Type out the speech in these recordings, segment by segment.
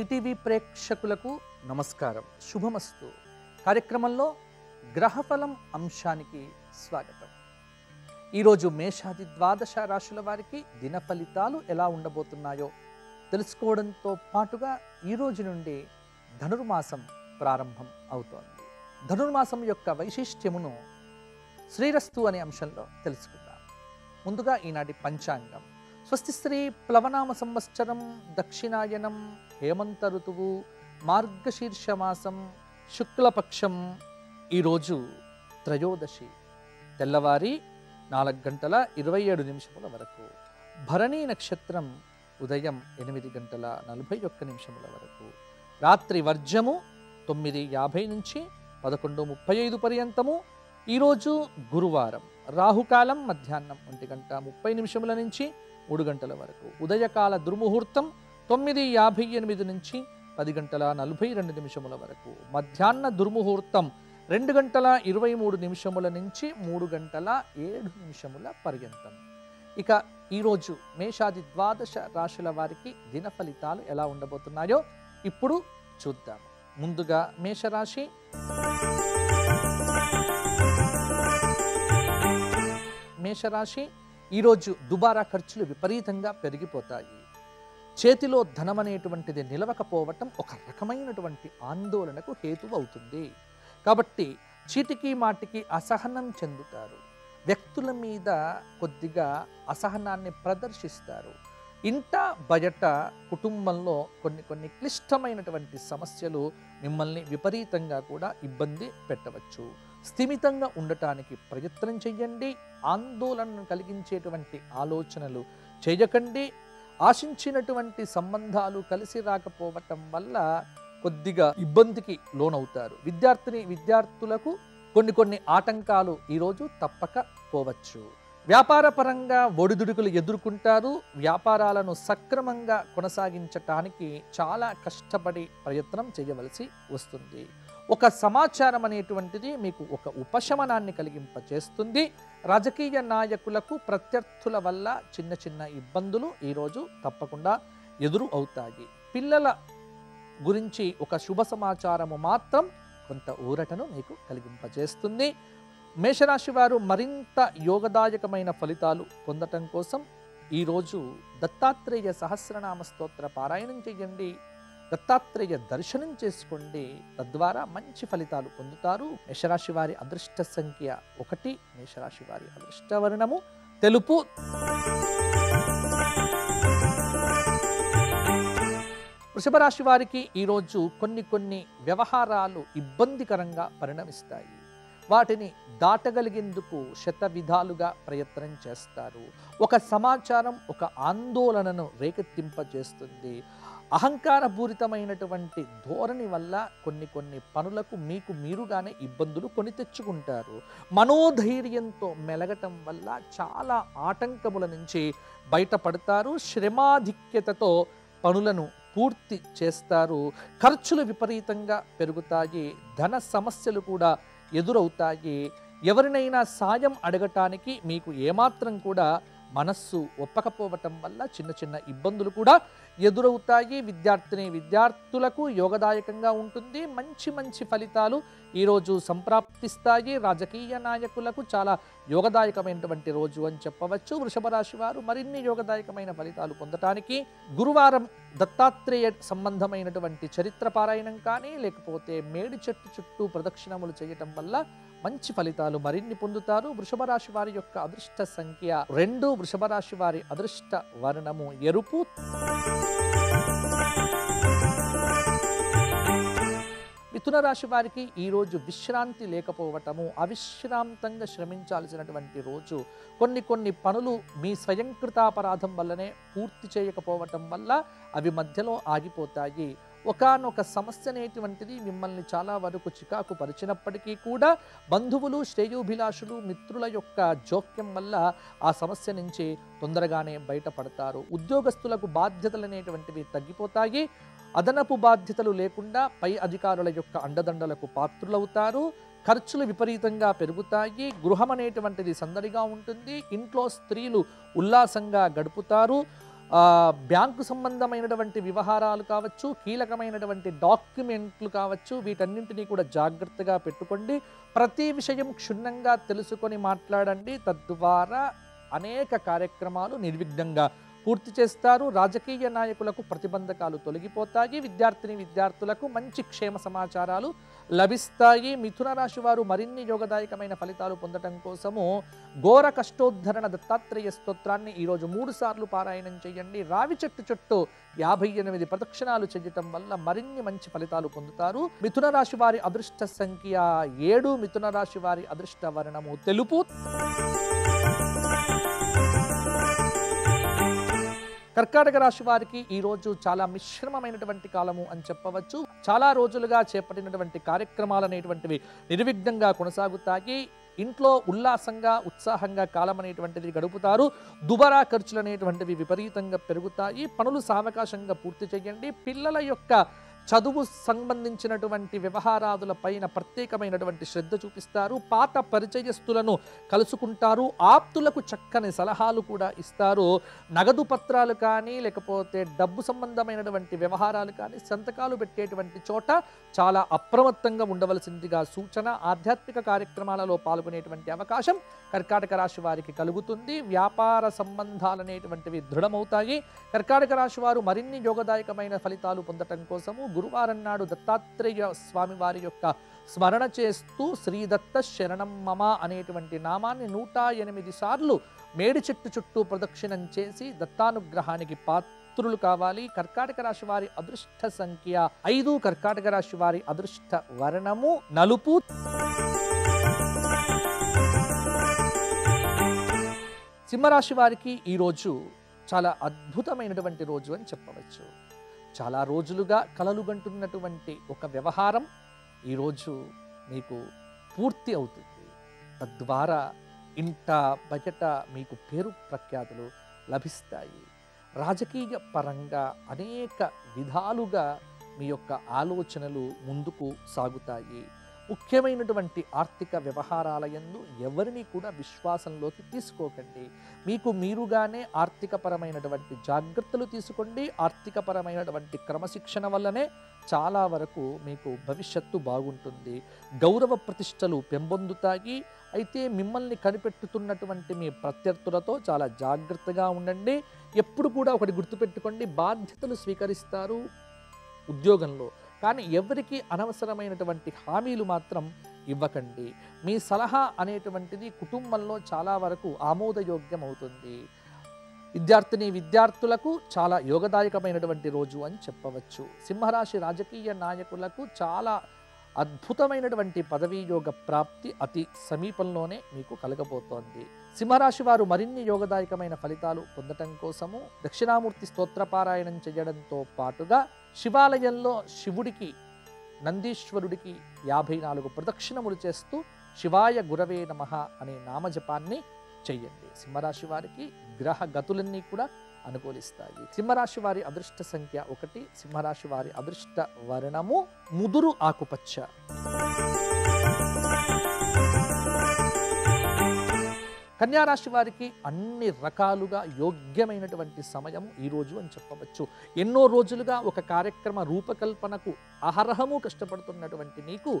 ETV ప్రేక్షకులకు నమస్కారం. శుభమస్తు. కార్యక్రమంలో గ్రహఫలం అంశానికి స్వాగతం. ఈరోజు మేషాది ద్వాదశ రాశుల వారికి దిన ఫలితాలు ఎలా ఉండబోతున్నాయో తెలుసుకోవడంతో పాటుగా ఈరోజు నుండి ధనుర్మాసం ప్రారంభం అవుతోంది. ధనుర్మాసం యొక్క వైశిష్ట్యమును శ్రీరస్తు అనే అంశంలో తెలుసుకుందాం. ముందుగా ఈనాటి పంచాంగం. స్వస్తి శ్రీ ప్లవనామ సంవత్సరం, దక్షిణాయనం, హేమంత ఋతువు, మార్గశీర్షమాసం, శుక్లపక్షం, ఈరోజు త్రయోదశి, తెల్లవారి 4:27 వరకు, భరణీ నక్షత్రం ఉదయం 8:41 వరకు, రాత్రి వర్జము 9:50 నుంచి 11:35 పర్యంతము. ఈరోజు గురువారం, రాహుకాలం మధ్యాహ్నం 1:30 నుంచి 3 గంటల వరకు, ఉదయకాల దుర్ముహూర్తం 9:58 నుంచి 10:42 వరకు, మధ్యాహ్న దుర్ముహూర్తం 2:23 నుంచి 3:07 పర్యంతం. ఇక ఈరోజు మేషాది ద్వాదశ రాశుల వారికి దిన ఫలితాలు ఎలా ఉండబోతున్నాయో ఇప్పుడు చూద్దాం. ముందుగా మేషరాశి. మేషరాశి ఈరోజు దుబారా ఖర్చులు విపరీతంగా పెరిగిపోతాయి. చేతిలో ధనం అనేటువంటిది నిలవకపోవటం ఒక రకమైనటువంటి ఆందోళనకు హేతు అవుతుంది. కాబట్టి చీటికి మాటికి అసహనం చెందుతారు, వ్యక్తుల మీద కొద్దిగా అసహనాన్ని ప్రదర్శిస్తారు. ఇంట బయట కుటుంబంలో కొన్ని క్లిష్టమైనటువంటి సమస్యలు మిమ్మల్ని విపరీతంగా కూడా ఇబ్బంది పెట్టవచ్చు. స్థిమితంగా ఉండటానికి ప్రయత్నం చెయ్యండి. ఆందోళనను కలిగించేటువంటి ఆలోచనలు చేయకండి. ఆశించినటువంటి సంబంధాలు కలిసి రాకపోవటం వల్ల కొద్దిగా ఇబ్బందికి లోనవుతారు. విద్యార్థులకు కొన్ని ఆటంకాలు ఈరోజు తప్పకపోవచ్చు. వ్యాపారపరంగా ఒడిదుడుకులు ఎదుర్కొంటారు. వ్యాపారాలను సక్రమంగా కొనసాగించటానికి చాలా కష్టపడి ప్రయత్నం చేయవలసి వస్తుంది. ఒక సమాచారం అనేటువంటిది మీకు ఒక ఉపశమనాన్ని కలిగింపచేస్తుంది. రాజకీయ నాయకులకు ప్రత్యర్థుల వల్ల చిన్న ఇబ్బందులు ఈరోజు తప్పకుండా ఎదురు అవుతాయి. పిల్లల గురించి ఒక శుభ సమాచారము మాత్రం కొంత ఊరటను మీకు కలిగింపచేస్తుంది. మేషరాశి వారు మరింత యోగదాయకమైన ఫలితాలు పొందటం కోసం ఈరోజు దత్తాత్రేయ సహస్రనామ స్తోత్ర పారాయణం చేయండి. దత్తాత్రేయ దర్శనం చేసుకోండి. తద్వారా మంచి ఫలితాలు పొందుతారు. మేషరాశి వారి అదృష్ట సంఖ్య 1. మేషరాశి వారి అదృష్ట వర్ణము తెలుపు. వృషభ రాశి వారికి ఈరోజు కొన్ని వ్యవహారాలు ఇబ్బందికరంగా పరిణమిస్తాయి. వాటిని దాటగలిగేందుకు శతవిధాలుగా ప్రయత్నం చేస్తారు. ఒక సమాచారం ఒక ఆందోళనను రేకెత్తింపజేస్తుంది. అహంకారపూరితమైనటువంటి ధోరణి వల్ల కొన్ని పనులకు మీకు మీరుగానే ఇబ్బందులు కొని తెచ్చుకుంటారు. మనోధైర్యంతో మెలగటం వల్ల చాలా ఆటంకముల నుంచి బయటపడతారు. శ్రమాధిక్యతతో పనులను పూర్తి చేస్తారు. ఖర్చులు విపరీతంగా పెరుగుతాయి. ధన సమస్యలు కూడా ఎదురవుతాయి. ఎవరినైనా సాయం అడగటానికి మీకు ఏమాత్రం కూడా మనస్సు ఒప్పకపోవటం వల్ల చిన్న ఇబ్బందులు కూడా ఎదురవుతాయి. విద్యార్థులకు యోగదాయకంగా ఉంటుంది. మంచి ఫలితాలు ఈరోజు సంప్రాప్తిస్తాయి. రాజకీయ నాయకులకు చాలా యోగదాయకమైనటువంటి రోజు అని చెప్పవచ్చు. వృషభ రాశి వారు మరిన్ని యోగదాయకమైన ఫలితాలు పొందటానికి గురువారం దత్తాత్రేయ సంబంధమైనటువంటి చరిత్ర పారాయణం కానీ, లేకపోతే మేడి చెట్టు చుట్టూ ప్రదక్షిణములు చేయటం వల్ల మంచి ఫలితాలు మరిన్ని పొందుతారు. వృషభ రాశి వారి యొక్క అదృష్ట సంఖ్య 2. వృషభ రాశి వారి అదృష్ట వర్ణము ఎరుపు. మిథున రాశి వారికి ఈరోజు విశ్రాంతి లేకపోవటము, అవిశ్రాంతంగా శ్రమించాల్సినటువంటి రోజు. కొన్ని పనులు మీ స్వయంకృతాపరాధం వల్లనే పూర్తి చేయకపోవటం వల్ల అవి మధ్యలో ఆగిపోతాయి. ఒకానొక సమస్య అనేటువంటిది మిమ్మల్ని చాలా వరకు చికాకు పరిచినప్పటికీ కూడా బంధువులు, శ్రేయోభిలాషులు, మిత్రుల యొక్క జోక్యం వల్ల ఆ సమస్య నుంచి తొందరగానే బయటపడతారు. ఉద్యోగస్తులకు బాధ్యతలు అనేటువంటివి తగ్గిపోతాయి. అదనపు బాధ్యతలు లేకుండా పై అధికారుల యొక్క అండదండలకు పాత్రులవుతారు. ఖర్చులు విపరీతంగా పెరుగుతాయి. గృహం అనేటువంటిది సందడిగా ఉంటుంది. ఇంట్లో స్త్రీలు ఉల్లాసంగా గడుపుతారు. బ్యాంకు సంబంధమైనటువంటి వ్యవహారాలు కావచ్చు, కీలకమైనటువంటి డాక్యుమెంట్లు కావచ్చు, వీటన్నింటిని కూడా జాగృతగా పెట్టుకోండి. ప్రతి విషయం క్షుణ్ణంగా తెలుసుకొని మాట్లాడండి. తద్వారా అనేక కార్యక్రమాలు నిర్విఘ్నంగా పూర్తి చేస్తారు. రాజకీయ నాయకులకు ప్రతిబంధకాలు తొలగిపోతాయి. విద్యార్థిని విద్యార్థులకు మంచి క్షేమ సమాచారాలు లభిస్తాయి. మిథున రాశి వారు మరిన్ని యోగదాయకమైన ఫలితాలు పొందడం కోసము ఘోర కష్టోద్ధరణ దత్తాత్రేయ స్తోత్రాన్ని ఈరోజు 3 సార్లు పారాయణం చేయండి. రావి చెట్టు చుట్టూ 58 ప్రదక్షిణాలు చేయటం వల్ల మరిన్ని మంచి ఫలితాలు పొందుతారు. మిథున రాశి వారి అదృష్ట సంఖ్య 7. మిథున రాశి వారి అదృష్ట వర్ణము తెలుపు. కర్కాటక రాశి వారికి ఈరోజు చాలా మిశ్రమమైనటువంటి కాలము అని చెప్పవచ్చు. చాలా రోజులుగా చేపట్టినటువంటి కార్యక్రమాలు అనేటువంటివి నిర్విఘ్నంగా కొనసాగుతాయి. ఇంట్లో ఉల్లాసంగా ఉత్సాహంగా కాలం అనేటువంటిది గడుపుతారు. దుబారా ఖర్చులు అనేటువంటివి విపరీతంగా పెరుగుతాయి. పనులు సావకాశంగా పూర్తి చేయండి. పిల్లల యొక్క చదువు సంబంధించినటువంటి వ్యవహారాదుల పైన ప్రత్యేకమైనటువంటి శ్రద్ధ చూపిస్తారు. పాత పరిచయస్తులను కలుసుకుంటారు. ఆప్తులకు చక్కని సలహాలు కూడా ఇస్తారు. నగదు పత్రాలు కానీ లేకపోతే డబ్బు సంబంధమైనటువంటి వ్యవహారాలు కానీ సంతకాలు పెట్టేటువంటి చోట చాలా అప్రమత్తంగా ఉండవలసిందిగా సూచన. ఆధ్యాత్మిక కార్యక్రమాలలో పాల్గొనేటువంటి అవకాశం కర్కాటక రాశి వారికి కలుగుతుంది. వ్యాపార సంబంధాలు అనేటువంటివి దృఢమవుతాయి. కర్కాటక రాశి వారు మరిన్ని యోగదాయకమైన ఫలితాలు పొందటం కోసము గురువారం నాడు దత్తాత్రేయ స్వామి వారి యొక్క స్మరణ చేస్తూ శ్రీదత్త శరణం మమ అనేటువంటి నామాన్ని 108 సార్లు మేడి చెట్టు చుట్టూ ప్రదక్షిణం చేసి దత్తానుగ్రహానికి పాత్రులు కావాలి. కర్కాటక రాశి వారి అదృష్ట సంఖ్య 5. కర్కాటక రాశి వారి అదృష్ట వర్ణము నలుపు. సింహరాశి వారికి ఈరోజు చాలా అద్భుతమైనటువంటి రోజు అని చెప్పవచ్చు. చాలా రోజులుగా కలలుగంటున్నటువంటి ఒక వ్యవహారం ఈరోజు మీకు పూర్తి అవుతుంది. తద్వారా ఇంట బయట మీకు పేరు ప్రఖ్యాతులు లభిస్తాయి. రాజకీయ పరంగా అనేక విధాలుగా మీ యొక్క ఆలోచనలు ముందుకు సాగుతాయి. ముఖ్యమైనటువంటి ఆర్థిక వ్యవహారాలయందు ఎవరిని కూడా విశ్వాసంలోకి తీసుకోకండి. మీకు మీరుగానే ఆర్థికపరమైనటువంటి జాగ్రత్తలు తీసుకోండి. ఆర్థికపరమైనటువంటి క్రమశిక్షణ వల్లనే చాలా వరకు మీకు భవిష్యత్తు బాగుంటుంది. గౌరవ ప్రతిష్టలు పెంపొందుతాయి. అయితే మిమ్మల్ని కనిపెట్టుతున్నటువంటి మీ ప్రత్యర్థులతో చాలా జాగ్రత్తగా ఉండండి. ఎప్పుడు కూడా ఒకటి గుర్తుపెట్టుకోండి, బాధ్యతలు స్వీకరిస్తారు ఉద్యోగంలో, కానీ ఎవరికి అనవసరమైనటువంటి హామీలు మాత్రం ఇవ్వకండి. మీ సలహా అనేటువంటిది కుటుంబంలో చాలా వరకు ఆమోదయోగ్యం అవుతుంది. విద్యార్థిని విద్యార్థులకు చాలా యోగదాయకమైనటువంటి రోజు అని చెప్పవచ్చు. సింహరాశి రాజకీయ నాయకులకు చాలా అద్భుతమైనటువంటి పదవీయోగ ప్రాప్తి అతి సమీపంలోనే మీకు కలగబోతోంది. సింహరాశి వారు మరిన్ని యోగదాయకమైన ఫలితాలు పొందటం కోసము దక్షిణామూర్తి స్తోత్రపారాయణం చేయడంతో పాటుగా శివాలయంలో శివుడికి నందీశ్వరుడికి 54 ప్రదక్షిణములు చేస్తూ శివాయ గురవే నమః అనే నామజపాన్ని చెయ్యండి. సింహరాశి వారికి గ్రహ గతులన్నీ కూడా అనుకూలిస్తాయి. సింహరాశి వారి అదృష్ట సంఖ్య 1. సింహరాశి వారి అదృష్ట వర్ణము ముదురు ఆకుపచ్చ. కన్యారాశి వారికి అన్ని రకాలుగా యోగ్యమైనటువంటి సమయం ఈరోజు అని చెప్పవచ్చు. ఎన్నో రోజులుగా ఒక కార్యక్రమ రూపకల్పనకు అహర్హము కష్టపడుతున్నటువంటి నీకు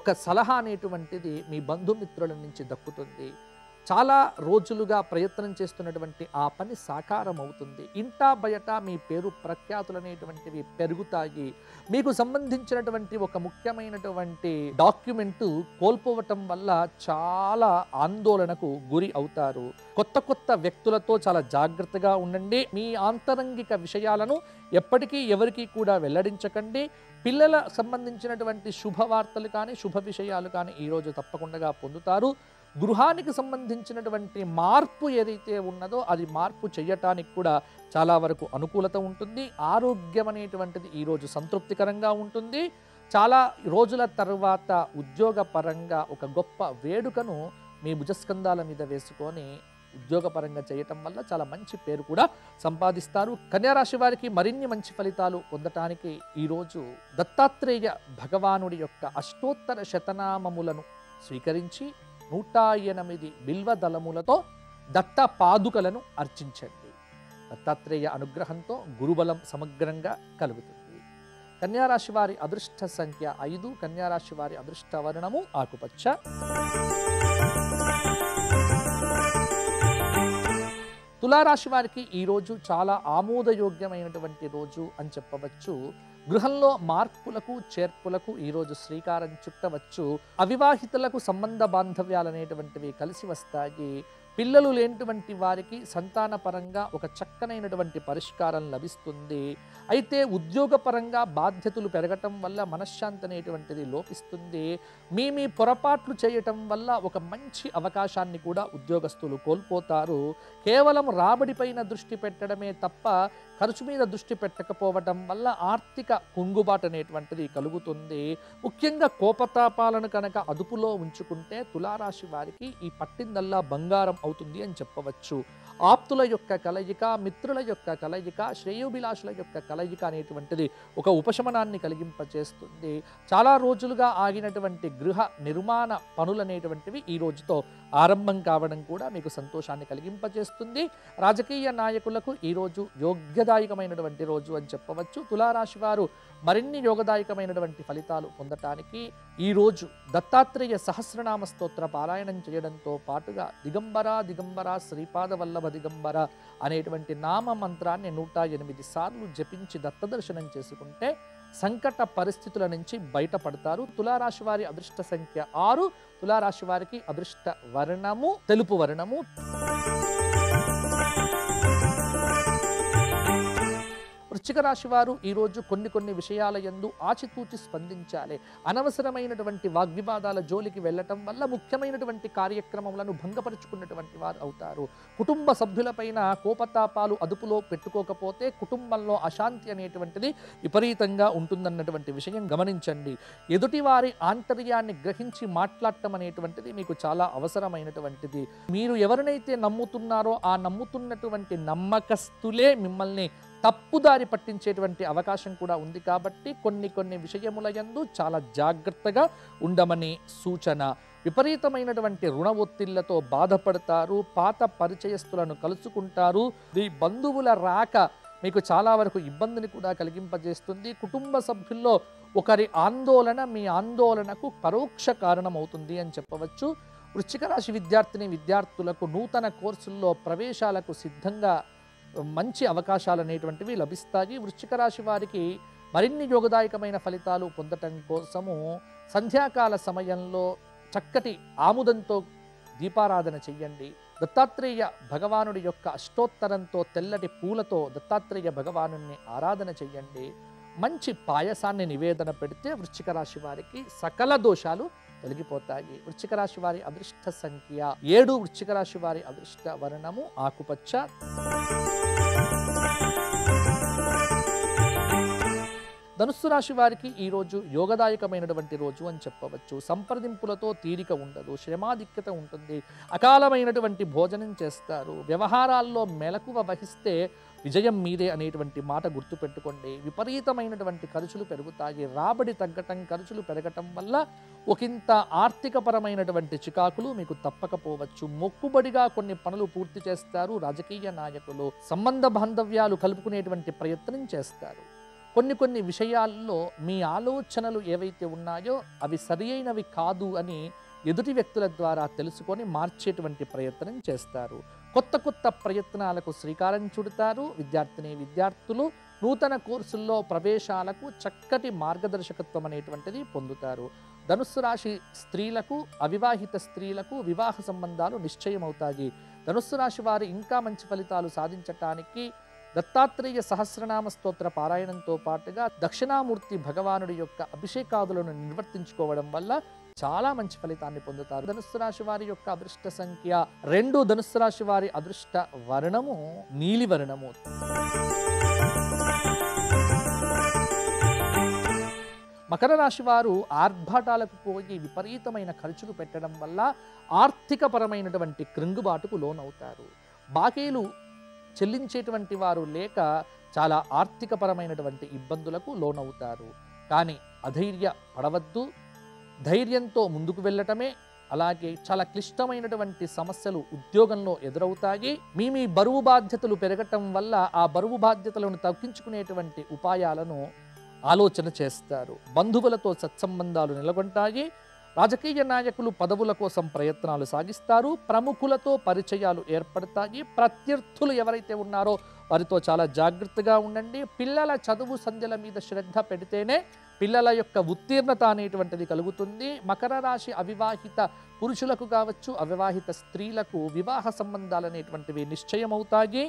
ఒక సలహా అనేటువంటిది మీ బంధుమిత్రుల నుంచి దక్కుతుంది. చాలా రోజులుగా ప్రయత్నం చేస్తున్నటువంటి ఆ పని సాకారం అవుతుంది. ఇంటా బయట మీ పేరు ప్రఖ్యాతులు అనేటువంటివి పెరుగుతాయి. మీకు సంబంధించినటువంటి ఒక ముఖ్యమైనటువంటి డాక్యుమెంటు కోల్పోవటం వల్ల చాలా ఆందోళనకు గురి అవుతారు. కొత్త కొత్త వ్యక్తులతో చాలా జాగ్రత్తగా ఉండండి. మీ ఆంతరంగిక విషయాలను ఎప్పటికీ ఎవరికీ కూడా వెల్లడించకండి. పిల్లల సంబంధించినటువంటి శుభవార్తలు కానీ శుభ విషయాలు కానీ ఈరోజు తప్పకుండా పొందుతారు. గృహానికి సంబంధించినటువంటి మార్పు ఏదైతే ఉన్నదో అది మార్పు చేయటానికి కూడా చాలా వరకు అనుకూలత ఉంటుంది. ఆరోగ్యం అనేటువంటిది ఈరోజు సంతృప్తికరంగా ఉంటుంది. చాలా రోజుల తర్వాత ఉద్యోగపరంగా ఒక గొప్ప వేడుకను మీ భుజస్కంధాల మీద వేసుకొని ఉద్యోగపరంగా చేయటం వల్ల చాలా మంచి పేరు కూడా సంపాదిస్తారు. కన్యారాశి వారికి మరిన్ని మంచి ఫలితాలు పొందటానికి ఈరోజు దత్తాత్రేయ భగవానుడి యొక్క అష్టోత్తర శతనామములను స్వీకరించి 108 బిల్వ దళములతో దత్త పాదుకలను అర్చించండి. दत्तात्रेय अनुग्रहंतो गुरुबलं समग्रंगा कलुगुतुंदी। कन्या राशि वारी अदृष्ट संख्या 5। कन्या राशि वारी अदृष्ट वर्णमु आकुपच्च। तुला राशि वारिकी ई रोजु चाला आमोदयोग्यमैनटुवंटि रोजु अनि चेप्पवच्चु। गृहंलो मार्पुलकु चेर्पुलकु ई रोजु श्रीकारं चुट्टवच्चु। अविवाहितुलकु संबंध बांधव्यालनेटुवंटिवि कलिसि वस्तायि। పిల్లలు లేనటువంటి వారికి సంతానపరంగా ఒక చక్కనైనటువంటి పరిష్కారం లభిస్తుంది। అయితే ఉద్యోగపరంగా బాధ్యతలు పెరగటం వల్ల మనశ్శాంతి అనేటువంటిది లోపిస్తుంది। మీమీ పొరపాట్లు చేయటం వల్ల ఒక మంచి అవకాశాన్ని కూడా ఉద్యోగస్తులు కోల్పోతారు। కేవలం రాబడిపైన దృష్టి పెట్టడమే తప్ప ఖర్చు మీద దృష్టి పెట్టకపోవడం వల్ల ఆర్థిక కుంగుబాటు అనేటువంటిది కలుగుతుంది। ముఖ్యంగా కోపతాపాలను కనుక అదుపులో ఉంచుకుంటే తుల రాశి వారికి ఈ పట్టిందల్లా బంగారం అవుతుంది అని చెప్పవచ్చు। ఆప్తుల యొక్క కలయిక, మిత్రుల యొక్క కలయిక, శ్రేయోభిలాషుల యొక్క కలయిక అనేటువంటిది ఒక ఉపశమనాన్ని కలిగింపచేస్తుంది। చాలా రోజులుగా ఆగినటువంటి గృహ నిర్మాణ పనులనేటువంటివి ఈ రోజుతో ఆరంభం కావడం కూడా మీకు సంతోషాన్ని కలిగింపచేస్తుంది। రాజకీయ నాయకులకు ఈ రోజు యోగ్యదాయకమైనటువంటి రోజు అని చెప్పవచ్చు। తుల రాశి వారు మరిన్ని యోగదాయకమైనటువంటి ఫలితాలు పొందటానికి ఈ రోజు దత్తాత్రేయ సహస్రనామ స్తోత్ర పారాయణం చేయడంతో పాటుగా దిగంబర దిగంబర శ్రీపాద వల్లభ దిగంబర అనేటువంటి నామ మంత్రాన్ని 108 సార్లు జపించి దత్తదర్శనం చేసుకుంటే సంకట పరిస్థితుల నుంచి బయటపడతారు। తులారాశి వారి అదృష్ట సంఖ్య 6। తులారాశి వారికి అదృష్ట వర్ణము తెలుపు వర్ణము। వృశ్చిక రాశి వారు ఈ రోజు కొన్ని విషయాల యందు ఆచితూచి స్పందించాలి। అనవసరమైనటువంటి వాగ్వివాదాల జోలికి వెళ్ళటం వల్ల ముఖ్యమైనటువంటి కార్యక్రమములను భంగపరుచుకున్నటువంటి వారు అవుతారు। కుటుంబ సభ్యులపైన కోపతాపాలు అదుపులో పెట్టుకోకపోతే కుటుంబంలో అశాంతి అనేటువంటిది విపరీతంగా ఉంటుందన్నటువంటి విషయం గమనించండి। ఎదుటి వారి ఆంతర్యాన్ని గ్రహించి మాట్లాడటం అనేటువంటిది మీకు చాలా అవసరమైనటువంటిది। మీరు ఎవరినైతే నమ్ముతున్నారో ఆ నమ్ముతున్నటువంటి నమ్మకస్తులే మిమ్మల్ని తప్పుదారి పట్టించేటువంటి అవకాశం కూడా ఉంది కాబట్టి కొన్ని విషయములయందు చాలా జాగ్రత్తగా ఉండమని సూచన। విపరీతమైనటువంటి రుణ ఒత్తిళ్లతో బాధపడతారు। పాత పరిచయస్తులను కలుసుకుంటారు। ఈ బంధువుల రాక మీకు చాలా వరకు ఇబ్బందిని కూడా కలిగింపజేస్తుంది। కుటుంబ సభ్యుల్లో ఒకరి ఆందోళన మీ ఆందోళనకు పరోక్ష కారణమవుతుంది అని చెప్పవచ్చు। వృశ్చిక రాశి విద్యార్థిని విద్యార్థులకు నూతన కోర్సుల్లో ప్రవేశాలకు సిద్ధంగా మంచి అవకాశాలు అనేటువంటివి లభిస్తాయి। వృశ్చిక రాశి వారికి మరిన్ని యోగదాయకమైన ఫలితాలు పొందటం కోసము సంధ్యాకాల సమయంలో చక్కటి ఆముదంతో దీపారాధన చెయ్యండి। దత్తాత్రేయ భగవానుడి యొక్క అష్టోత్తరంతో తెల్లటి పూలతో దత్తాత్రేయ భగవానుడిని ఆరాధన చెయ్యండి। మంచి పాయసాన్ని నివేదన పెడితే వృశ్చిక రాశి వారికి సకల దోషాలు తొలగిపోతాయి। వృశ్చిక రాశి వారి అదృష్ట సంఖ్య 7। వృశ్చిక రాశి వారి అదృష్ట వర్ణము ఆకుపచ్చ। ధనుస్సు రాశి వారికి ఈ రోజు యోగదాయకమైనటువంటి రోజు అని చెప్పవచ్చు। సంప్రదింపులతో తీరిక ఉండదు, శ్రమాధిక్యత ఉంటుంది। అకాలమైనటువంటి భోజనం చేస్తారు। వ్యవహారాల్లో మెలకువ వహిస్తే విజయం మీదే అనేటువంటి మాట గుర్తుపెట్టుకోండి। విపరీతమైనటువంటి ఖర్చులు పెరుగుతాయి। రాబడి తగ్గటం, ఖర్చులు పెరగటం వల్ల ఒకంత ఆర్థికపరమైనటువంటి చికాకులు మీకు తప్పకపోవచ్చు। మొక్కుబడిగా కొన్ని పనులు పూర్తి చేస్తారు। రాజకీయ నాయకులు సంబంధ బాంధవ్యాలు కలుపుకునేటువంటి ప్రయత్నం చేస్తారు। కొన్ని విషయాల్లో మీ ఆలోచనలు ఏవైతే ఉన్నాయో అవి సరియైనవి కాదు అని ఎదుటి వ్యక్తుల ద్వారా తెలుసుకొని మార్చేటువంటి ప్రయత్నం చేస్తారు। కొత్త ప్రయత్నాలకు శ్రీకారం చుడతారు। విద్యార్థులు నూతన కోర్సుల్లో ప్రవేశాలకు చక్కటి మార్గదర్శకత్వం అనేటువంటిది పొందుతారు। ధనుస్సు రాశి స్త్రీలకు, అవివాహిత స్త్రీలకు వివాహ సంబంధాలు నిశ్చయమవుతాయి। ధనుస్సు రాశి వారు ఇంకా మంచి ఫలితాలు సాధించటానికి దత్తాత్రేయ సహస్రనామ స్తోత్ర పారాయణంతో పాటుగా దక్షిణామూర్తి భగవానుడి యొక్క అభిషేకాదులను నిర్వర్తించుకోవడం వల్ల చాలా మంచి ఫలితాన్ని పొందుతారు। ధనుస్సు రాశి వారి యొక్క అదృష్ట సంఖ్య 2। ధనుస్సు రాశి వారి అదృష్ట వర్ణము నీలి వర్ణము। మకర రాశి వారు ఆర్భాటాలకు పోయి విపరీతమైన ఖర్చులు పెట్టడం వల్ల ఆర్థికపరమైనటువంటి క్రింగుబాటుకు లోనవుతారు। బాకీలు చెల్లించేటువంటి వారు లేక చాలా ఆర్థికపరమైనటువంటి ఇబ్బందులకు లోనవుతారు। కానీ అధైర్య పడవద్దు, ధైర్యంతో ముందుకు వెళ్ళటమే అలాగే చాలా క్లిష్టమైనటువంటి సమస్యలు ఉద్యోగంలో ఎదురవుతాయి. మీమీ బరువు బాధ్యతలు పెరగటం వల్ల ఆ బరువు బాధ్యతలను తగ్గించుకునేటువంటి ఉపాయాలను ఆలోచన చేస్తారు. బంధువులతో సత్సంబంధాలు నిలగొంటాయి. రాజకీయ నాయకులు పదవుల కోసం ప్రయత్నాలు సాగిస్తారు. ప్రముఖులతో పరిచయాలు ఏర్పడతాయి. ప్రత్యర్థులు ఎవరైతే ఉన్నారో వారితో చాలా జాగృతగా ఉండండి. పిల్లల చదువు సంధ్యల మీద శ్రద్ధ పెడితేనే పిల్లల యొక్క ఉత్తీర్ణత అనేటువంటిది కలుగుతుంది. మకర రాశి అవివాహిత పురుషులకు కావచ్చు, అవివాహిత స్త్రీలకు వివాహ సంబంధాలు అనేటువంటివి నిశ్చయమవుతాయి.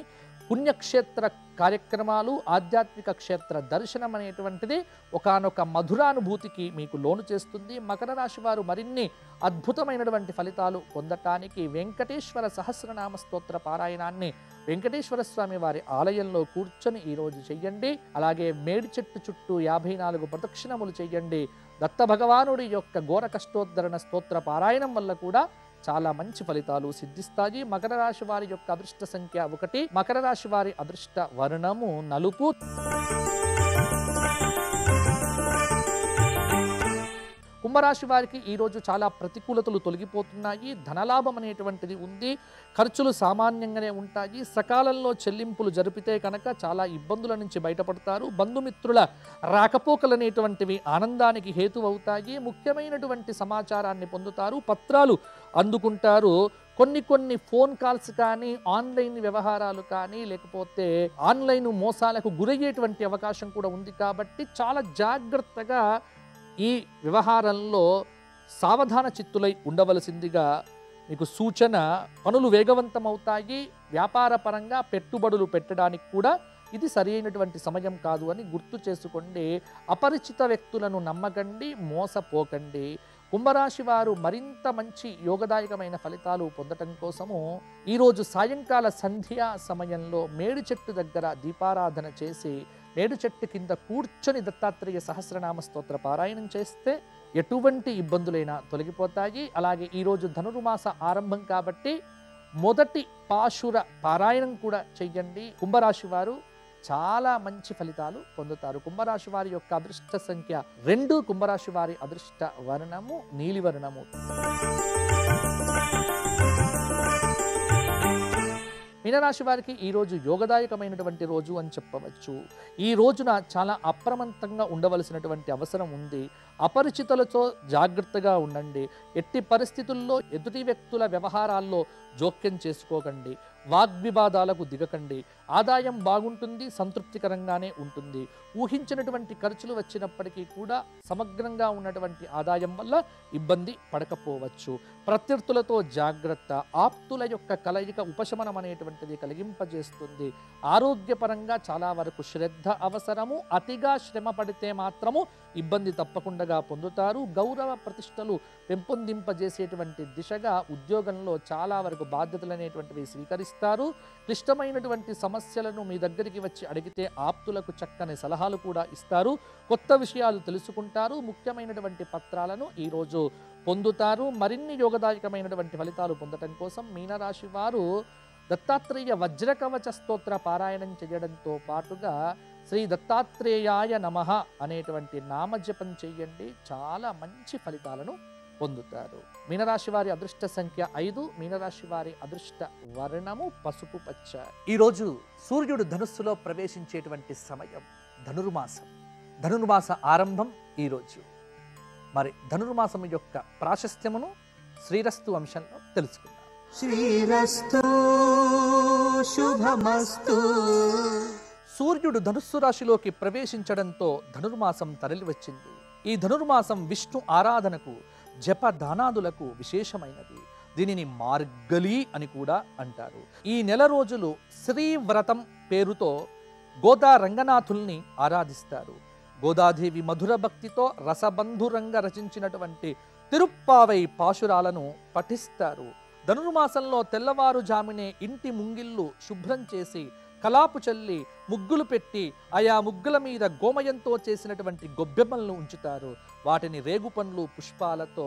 పుణ్యక్షేత్ర కార్యక్రమాలు, ఆధ్యాత్మిక క్షేత్ర దర్శనం అనేటువంటిది ఒకానొక మధురానుభూతికి మీకు లోను చేస్తుంది. మకర రాశి వారు మరిన్ని అద్భుతమైనటువంటి ఫలితాలు పొందటానికి వెంకటేశ్వర సహస్రనామ స్తోత్ర పారాయణాన్ని వెంకటేశ్వర స్వామి వారి ఆలయంలో కూర్చొని ఈరోజు చెయ్యండి. అలాగే మేడి చెట్టు చుట్టూ 54 ప్రదక్షిణములు చెయ్యండి. దత్త భగవానుడి యొక్క ఘోర కష్టోద్ధరణ స్తోత్ర పారాయణం వల్ల కూడా చాలా మంచి ఫలితాలు సిద్ధిస్తాయి. మకర రాశి వారి యొక్క అదృష్ట సంఖ్య 1. మకర రాశి వారి అదృష్ట వర్ణము నలుపు. కుంభరాశి వారికి ఈరోజు చాలా ప్రతికూలతలు తొలగిపోతున్నాయి. ధనలాభం అనేటువంటిది ఉంది. ఖర్చులు సామాన్యంగానే ఉంటాయి. సకాలంలో చెల్లింపులు జరిపితే కనుక చాలా ఇబ్బందుల నుంచి బయటపడతారు. బంధుమిత్రుల రాకపోకలు అనేటువంటివి ఆనందానికి హేతు అవుతాయి. ముఖ్యమైనటువంటి సమాచారాన్ని పొందుతారు. పత్రాలు అందుకుంటారు. కొన్ని ఫోన్ కాల్స్ కానీ, ఆన్లైన్ వ్యవహారాలు కానీ, లేకపోతే ఆన్లైన్ మోసాలకు గురయ్యేటువంటి అవకాశం కూడా ఉంది. కాబట్టి చాలా జాగ్రత్తగా ఈ వ్యవహారంలో సావధాన చిత్తులై ఉండవలసిందిగా మీకు సూచన. పనులు వేగవంతమవుతాయి. వ్యాపార పరంగా పెట్టుబడులు పెట్టడానికి కూడా ఇది సరి అయినటువంటి సమయం కాదు అని గుర్తు చేసుకోండి. అపరిచిత వ్యక్తులను నమ్మకండి, మోసపోకండి. కుంభరాశి వారు మరింత మంచి యోగదాయకమైన ఫలితాలు పొందటం కోసము ఈరోజు సాయంకాల సంధ్యా సమయంలో మేడి చెట్టు దగ్గర దీపారాధన చేసి మేడి చెట్టు కింద కూర్చొని దత్తాత్రేయ సహస్రనామ స్తోత్ర పారాయణం చేస్తే ఎటువంటి ఇబ్బందులైనా తొలగిపోతాయి. అలాగే ఈరోజు ధనుర్మాస ఆరంభం కాబట్టి మొదటి పాశుర పారాయణం కూడా చెయ్యండి. కుంభరాశి వారు చాలా మంచి ఫలితాలు పొందుతారు. కుంభరాశి వారి యొక్క అదృష్ట సంఖ్య 2. కుంభరాశి వారి అదృష్ట వర్ణము నీలివర్ణము. మీనరాశి వారికి ఈరోజు యోగదాయకమైనటువంటి రోజు అని చెప్పవచ్చు. ఈ రోజున చాలా అప్రమత్తంగా ఉండవలసినటువంటి అవసరం ఉంది. అపరిచితులతో జాగ్రత్తగా ఉండండి. ఎట్టి పరిస్థితుల్లో ఎదుటి వ్యక్తుల వ్యవహారాల్లో జోక్యం చేసుకోకండి. వాగ్వివాదాలకు దిగకండి. ఆదాయం బాగుంటుంది, సంతృప్తికరంగానే ఉంటుంది. ఊహించినటువంటి ఖర్చులు వచ్చినప్పటికీ కూడా సమగ్రంగా ఉన్నటువంటి ఆదాయం వల్ల ఇబ్బంది పడకపోవచ్చు. ప్రత్యర్థులతో జాగ్రత్త. ఆప్తుల యొక్క కలయిక ఉపశమనం అనేటువంటిది కలిగింపజేస్తుంది. ఆరోగ్యపరంగా చాలా వరకు శ్రద్ధ అవసరము. అతిగా శ్రమ పడితే మాత్రము ఇబ్బంది తప్పకుండా పొందుతారు. గౌరవ ప్రతిష్టలు పెంపొందింపజేసేటువంటి దిశగా ఉద్యోగంలో చాలా వరకు బాధ్యతలు అనేటువంటివి స్వీకరిస్తారు. క్లిష్టమైనటువంటి సమస్యలను మీ దగ్గరికి వచ్చి అడిగితే ఆప్తులకు చక్కని సలహాలు కూడా ఇస్తారు. కొత్త విషయాలు తెలుసుకుంటారు. ముఖ్యమైనటువంటి పత్రాలను ఈరోజు పొందుతారు. మరిన్ని యోగదాయకమైనటువంటి ఫలితాలు పొందటం కోసం మీనరాశి వారు దత్తాత్రేయ వజ్రకవచ స్తోత్ర పారాయణం చేయడంతో పాటుగా శ్రీ దత్తాత్రేయాయ నమః అనేటువంటి నామజపం చేయండి. చాలా మంచి ఫలితాలను పొందుతారు. మీనరాశి వారి అదృష్ట సంఖ్య 5. మీనరాశి వారి అదృష్ట వర్ణము పసుపు పచ్చ. ఈరోజు సూర్యుడు ధనుస్సులో ప్రవేశించేటువంటి సమయం ధనుర్మాసం. ధనుర్మాస ఆరంభం ఈరోజు. మరి ధనుర్మాసం యొక్క ప్రాశస్త్యమును శ్రీరస్తు అంశంలో తెలుసుకుందాం. శ్రీరస్తు శుభమస్తు. సూర్యుడు ధనుస్సు రాశిలోకి ప్రవేశించడంతో ధనుర్మాసం తరలివచ్చింది. ఈ ధనుర్మాసం విష్ణు ఆరాధనకు, జప దానాదులకు విశేషమైనది. దీనిని మార్గలి అని కూడా అంటారు. ఈ నెల రోజులు శ్రీవ్రతం పేరుతో గోదా రంగనాథుల్ని ఆరాధిస్తారు. గోదాదేవి మధుర భక్తితో రసబంధురంగా రచించినటువంటి తిరుప్పావై పాశురాలను పఠిస్తారు. ధనుర్మాసంలో తెల్లవారుజామునే ఇంటి ముంగిళ్ళు శుభ్రం చేసి కలాపు చల్లి ముగ్గులు పెట్టి ఆయా ముగ్గుల మీద గోమయంతో చేసినటువంటి గొబ్బెమ్మలను ఉంచుతారు. వాటిని రేగు పండ్లు, పుష్పాలతో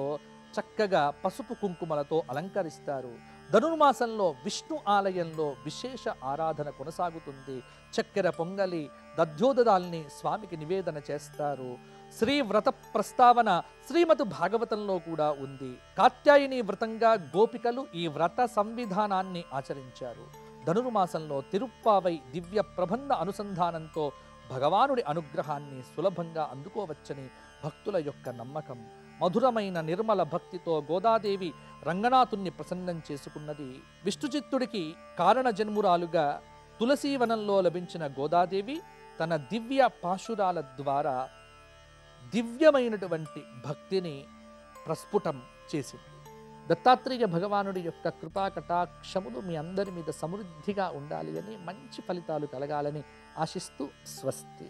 చక్కగా పసుపు కుంకుమలతో అలంకరిస్తారు. ధనుర్మాసంలో విష్ణు ఆలయంలో విశేష ఆరాధన కొనసాగుతుంది. చక్కెర పొంగలి, దధ్యోదదాల్ని స్వామికి నివేదన చేస్తారు. శ్రీ వ్రత ప్రస్తావన శ్రీమత్ భాగవతంలో కూడా ఉంది. కాత్యాయని వ్రతంగా గోపికలు ఈ వ్రత సంవిధానాన్ని ఆచరించారు. ధనుర్మాసంలో తిరుప్పావై దివ్య ప్రబంధ అనుసంధానంతో భగవానుడి అనుగ్రహాన్ని సులభంగా అందుకోవచ్చని భక్తుల యొక్క నమ్మకం. మధురమైన నిర్మల భక్తితో గోదాదేవి రంగనాథుణ్ణి ప్రసన్నం చేసుకున్నది. విష్ణుచిత్తుడికి కారణ జన్మురాలుగా తులసీవనంలో లభించిన గోదాదేవి తన దివ్య పాశురాల ద్వారా దివ్యమైనటువంటి భక్తిని ప్రస్ఫుటం చేసింది. దత్తాత్రేయ భగవానుడి యొక్క కృపా కటాక్షములు మీ అందరి మీద సమృద్ధిగా ఉండాలి అని, మంచి ఫలితాలు కలగాలని ఆశిస్తూ స్వస్తి.